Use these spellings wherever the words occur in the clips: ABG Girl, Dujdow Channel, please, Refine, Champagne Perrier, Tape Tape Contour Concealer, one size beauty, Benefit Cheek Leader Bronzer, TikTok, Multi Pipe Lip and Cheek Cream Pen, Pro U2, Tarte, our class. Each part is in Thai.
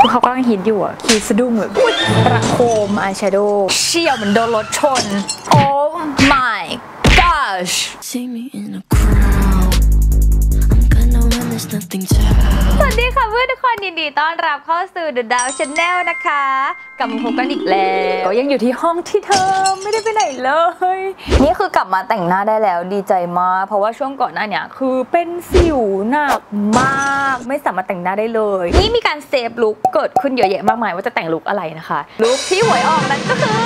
คือเขากำลังฮิตอยู่อะคีสะดุ้งแบบประโคมอายแชโดว์เชี่ยวเหมือนโดนรถชน Oh my goshสวัสดีค่ะเพื่อนทุกคนยินดีต้อนรับเข้าสู่ Dujdow Channel นะคะกลับมาพบกันอีกแล้วก็ยังอยู่ที่ห้องที่เธอไม่ได้ไปไหนเลยนี่คือกลับมาแต่งหน้าได้แล้วดีใจมากเพราะว่าช่วงก่อนหน้าเนี่ยคือเป็นสิวหนักมากไม่สามารถแต่งหน้าได้เลยนี่มีการเซฟลุคเกิดขึ้นเยอะแยะมากมายว่าจะแต่งลุคอะไรนะคะลุคที่หวยออกนั้นก็คือ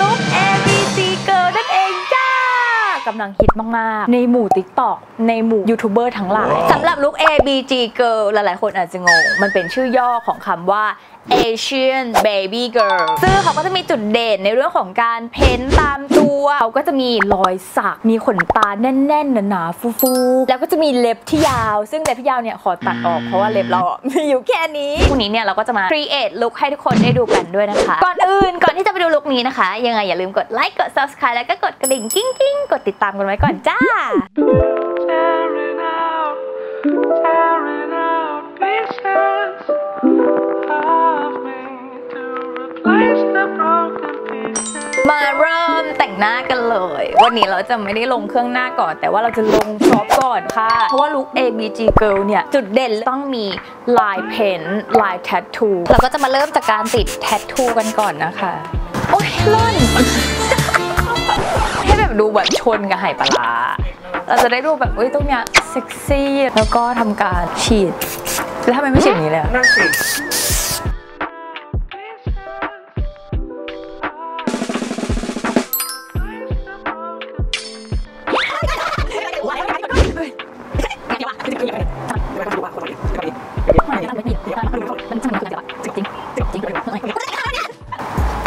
ลุค ABG Girl นั่นเองจ้ากำลังฮิตมากๆในหมู่ TikTok ในหมู่ยูทูบเบอร์ทั้งหลาย สำหรับลุค ABG Girl หลายๆคนอาจจะงงมันเป็นชื่อย่อของคำว่า Asian Baby Girl ซึ่งเขาก็จะมีจุดเด่นในเรื่องของการเพ้นตามตัวเขาก็จะมีรอยสักมีขนตาแน่นๆหนาๆฟูๆแล้วก็จะมีเล็บที่ยาวซึ่งเล็บที่ยาวเนี่ยขอตัดออกเพราะว่าเล็บเรามีอยู่แค่นี้วันนี้เนี่ยเราก็จะมา create ลุคให้ทุกคนได้ดูกันด้วยนะคะก่อนที่จะไปดูลุคนี้นะคะยังไงอย่าลืมกดไลค์กด subscribe แล้วก็กดกระดิ่งกิ้งๆกดติดตามกันไว้ก่อนจ้ามาเริ่มแต่งหน้ากันเลยวันนี้เราจะไม่ได้ลงเครื่องหน้าก่อนแต่ว่าเราจะลงพร็อพก่อนค่ะเพราะว่าลุค ABG Girl เนี่ยจุดเด่นต้องมีลายเพนท์ลายแทททูเราก็จะมาเริ่มจากการติดแทททูกันก่อนนะคะโอ๊ยล่นให้แบบดูแบบชนกับไหปลาร้าเราจะได้ดูแบบเอ้ยตรงเนี้ยเซ็กซี่แล้วก็ทำการฉีดแล้วทำไมไม่ฉีดอย่างนี้เลยน่าสิ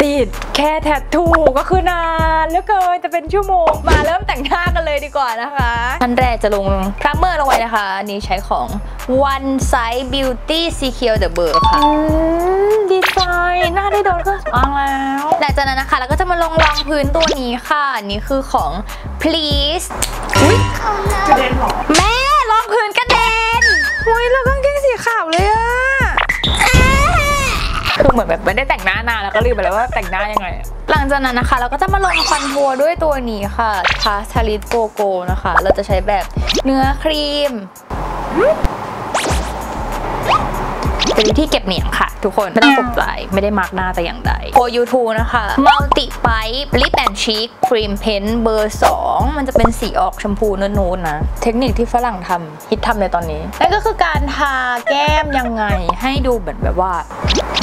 ติดแค่แทททูก็คือนานเหลือเกินจะเป็นชั่วโมงมาเริ่มแต่งหน้ากันเลยดีกว่านะคะขั้นแรกจะลงพรัมเมอร์ลงไปนะคะอันนี้ใช้ของ one size beauty สีเขียวเดอะเบอร์ค่ะดีไซน์หน้าได้โดนก็อ่างแล้วหลังจากนั้นนะคะเราก็จะมาลงรองพื้นตัวนี้ค่ะอันนี้คือของ please กระเด็นหรอแม่รองพื้นกระเด็นโอ้ยแล้วกางเกงสีขาวเลยอะคือเหมือนแบบไม่ได้แต่งหน้านานแล้วก็ลืมไปแล้วว่าแต่งหน้ายังไงหลังจากนั้นนะคะเราก็จะมาลงคอนทัวร์ด้วยตัวนี้ค่ะทาชาริสโกโก้นะคะเราจะใช้แบบเนื้อครีมเป็นวิธีเก็บเหนียงค่ะทุกคนไม่ต้องตกใจไม่ได้มาร์กหน้าแต่อย่างใด Pro U2 นะคะ Multi Pipe Lip and Cheek Cream Pen เบอร์ 2มันจะเป็นสีออกชมพูนูนๆนะเทคนิคที่ฝรั่งทำฮิตทำในตอนนี้นั่นก็คือการทาแก้มยังไงให้ดูแบบว่า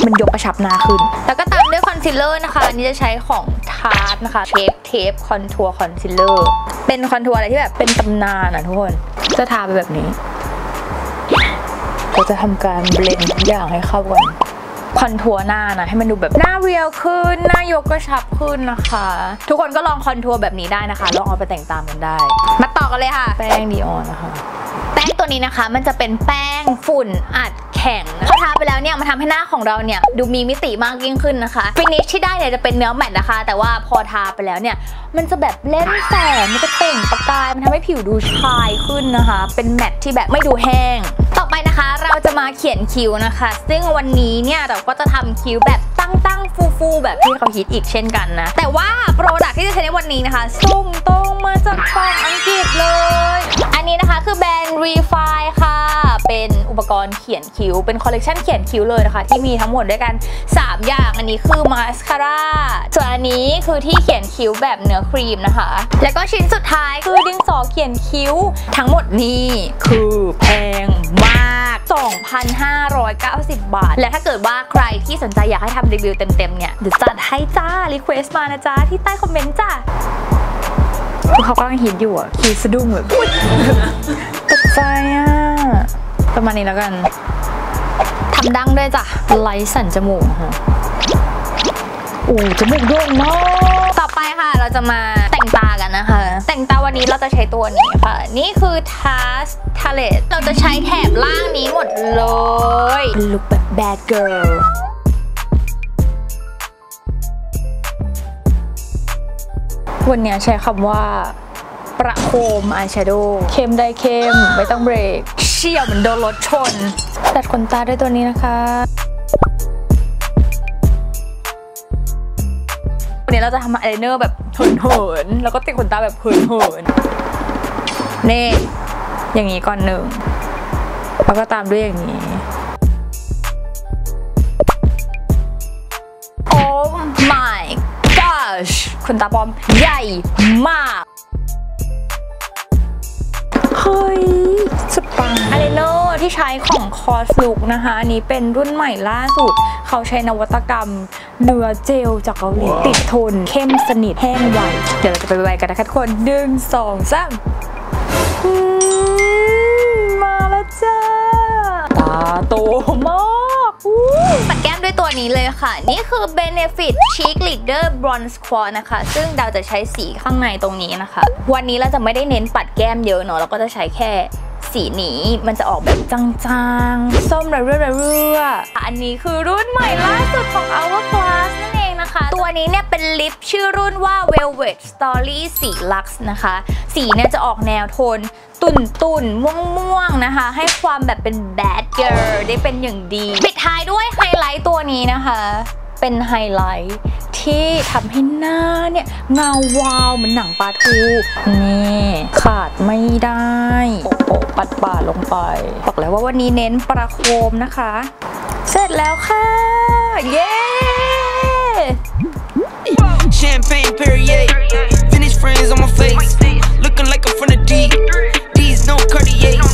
มันยกกระชับหน้าขึ้นแล้วก็ตามด้วยคอนซีลเลอร์นะคะอันนี้จะใช้ของ Tarte นะคะ Tape Tape Contour Concealer เป็นคอนทัวร์อะไรที่แบบเป็นตำนานนะทุกคนจะทาไปแบบนี้เราจะทำการเบลนด์ทุกอย่างให้เข้ากันคอนทัวร์หน้านะให้มันดูแบบหน้าเรียวขึ้นหน้ายกกระชับขึ้นนะคะทุกคนก็ลองคอนทัวร์แบบนี้ได้นะคะลองเอาไปแต่งตามกันได้มาต่อกันเลยค่ะแป้งดีออนนะคะแป้งตัวนี้นะคะมันจะเป็นแป้งฝุ่นอัดแข็งพอทาไปแล้วเนี่ยมันทำให้หน้าของเราเนี่ยดูมีมิติมากยิ่งขึ้นนะคะฟินิชที่ได้เนี่ยจะเป็นเนื้อแมตต์นะคะแต่ว่าพอทาไปแล้วเนี่ยมันจะแบบเล่นแสงมันจะเปล่งประกายมันทำให้ผิวดูชายขึ้นนะคะเป็นแมตต์ที่แบบไม่ดูแห้งต่อไปนะคะเราจะมาเขียนคิ้วนะคะซึ่งวันนี้เนี่ยเราก็จะทำคิ้วแบบตั้งฟูๆแบบที่เขาฮิตอีกเช่นกันนะแต่ว่าโปรดักต์ที่จะใช้ในวันนี้นะคะส่งตรงมาจากฝั่งอังกฤษเลยอันนี้นะคะคือแบรนด์ Refine ค่ะเป็นอุปกรณ์เขียนคิ้วเป็นคอลเลกชันเขียนคิ้วเลยนะคะที่มีทั้งหมดด้วยกัน3อย่างอันนี้คือมาสคาร่าส่วนอันนี้คือที่เขียนคิ้วแบบเนื้อครีมนะคะแล้วก็ชิ้นสุดท้ายคือดินสอเขียนคิ้วทั้งหมดนี้คือแพงมาก2,590 บาทและถ้าเกิดว่าใครที่สนใจอยากให้ทำรีวิวเต็มๆเนี่ยเดี๋ยวจัดให้จ้ารีเควสต์มานะจ้าที่ใต้คอมเมนต์จ้าเขากำลังฮิตอยู่อะคีสะดุ้งแบบตกใจอะประมาณนี้แล้วกันทำดั้งด้วยจ้ะไลท์สันจมูกค่ะโอ้จมูกโด่งมากต่อไปค่ะเราจะมาแต่งตากันนะคะแต่งตาวันนี้เราจะใช้ตัวนี้ค่ะนี่คือ Tarte เราจะใช้แถบล่างนี้หมดเลยลุคแบบ bad girlวันนี้ใช้คำว่าประโคมอายแชโดว์เข้มได้เข้มไม่ต้องเบรกเชี่ยวเหมือนโดนรถชนตัดขนตาด้วยตัวนี้นะคะ เราจะทำอายไลเนอร์แบบเหินๆแล้วก็ติดขนตาแบบเหินๆนี่อย่างนี้ก่อนหนึ่งแล้วก็ตามด้วยอย่างนี้โอ้ my gosh ขนตาปลอมใหญ่มากเฮ้ยสุดปังอายไลเนอร์ที่ใช้ของคอสลุกนะคะอันนี้เป็นรุ่นใหม่ล่าสุดเขาใช้นวัตกรรมเนื้อเจลจากเกาหลีติดทนเข้มสนิทแห้งไวเดี๋ยวเราจะไปไวกันนะคะทุกคน1 2 3มาแล้วจ้าตาโตมากปัดแก้มด้วยตัวนี้เลยค่ะนี่คือ Benefit Cheek Leader Bronzer Quad นะคะซึ่งดาวจะใช้สีข้างในตรงนี้นะคะวันนี้เราจะไม่ได้เน้นปัดแก้มเยอะเนาะเราก็จะใช้แค่สีนี้มันจะออกแบบจางๆส้มระเรื่อๆอันนี้คือรุ่นใหม่ล่าสุดของ our class นั่นเองนะคะตัวนี้เนี่ยเป็นลิปชื่อรุ่นว่า velvet story สีลักซ์นะคะสีเนี่ยจะออกแนวโทนตุ่นๆม่วงๆนะคะให้ความแบบเป็น bad girl ได้เป็นอย่างดีปิดท้ายด้วยไฮไลท์ตัวนี้นะคะเป็นไฮไลท์ที่ทำให้หน้าเนี่ยเงาวาวเหมือนหนังปลาทูนี่ขาดไม่ได้โปะปัดปาดลงไปบอกแล้วว่าวันนี้เน้นประโคมนะคะเสร็จแล้วค่ะเย้ Champagne Perrier Finish friends on my face Looking like I'm from the deep These no Cartiers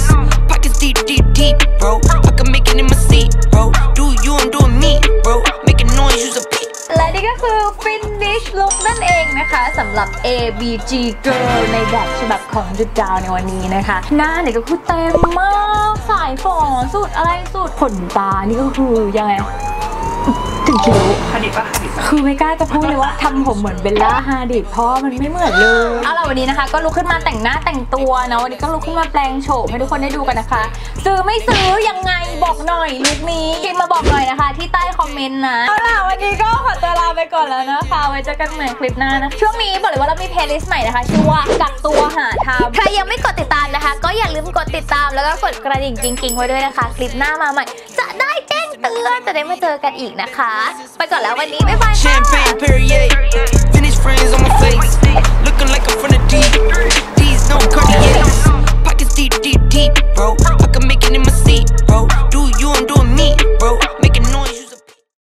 Pockets deep deep deep bro I can make it in my seat bro Do you I'm doing me bro Making noise use a beat และนี่ก็คือ Finish Look นั่นเองนะคะสำหรับ ABG Girl ในแบบฉบับของDujdowในวันนี้นะคะหน้าเนี่ยก็คือเต็มมากสายฝอสุดอะไรสุดขนตานี่ก็คือยังไงถึงคิ้วคือไม่กล้าจะพูดเลยว่าทำผมเหมือนเบลล่าฮาดิดเพราะมันไม่เหมือนเลยเอาล่ะวันนี้นะคะก็ลุกขึ้นมาแต่งหน้าแต่งตัวนะวันนี้ก็ลุกขึ้นมาแปลงโฉมให้ทุกคนได้ดูกันนะคะซื้อไม่ซื้อยังไงบอกหน่อยลุคนี้พิมพ์มาบอกหน่อยนะคะที่ใต้คอมเมนต์นะเอาล่ะวันนี้ก็ขอตัวลาไปก่อนแล้วนะคะไว้เจอกันใหม่คลิปหน้านะช่วงนี้บอกเลยว่าเรามีเพลย์ลิสต์ใหม่นะคะชื่อว่ากักตัวหาทำใครยังไม่กดติดตามนะคะก็อย่าลืมกดติดตามแล้วก็กดกระดิ่งกิ๊งๆไว้ด้วยนะคะคลิปหน้ามาใหม่จะได้แจ้งเตือนจะได้มาเจอกันอีกนะคะไปก่อนแล้ววันนี้บ๊ายบายค่ะ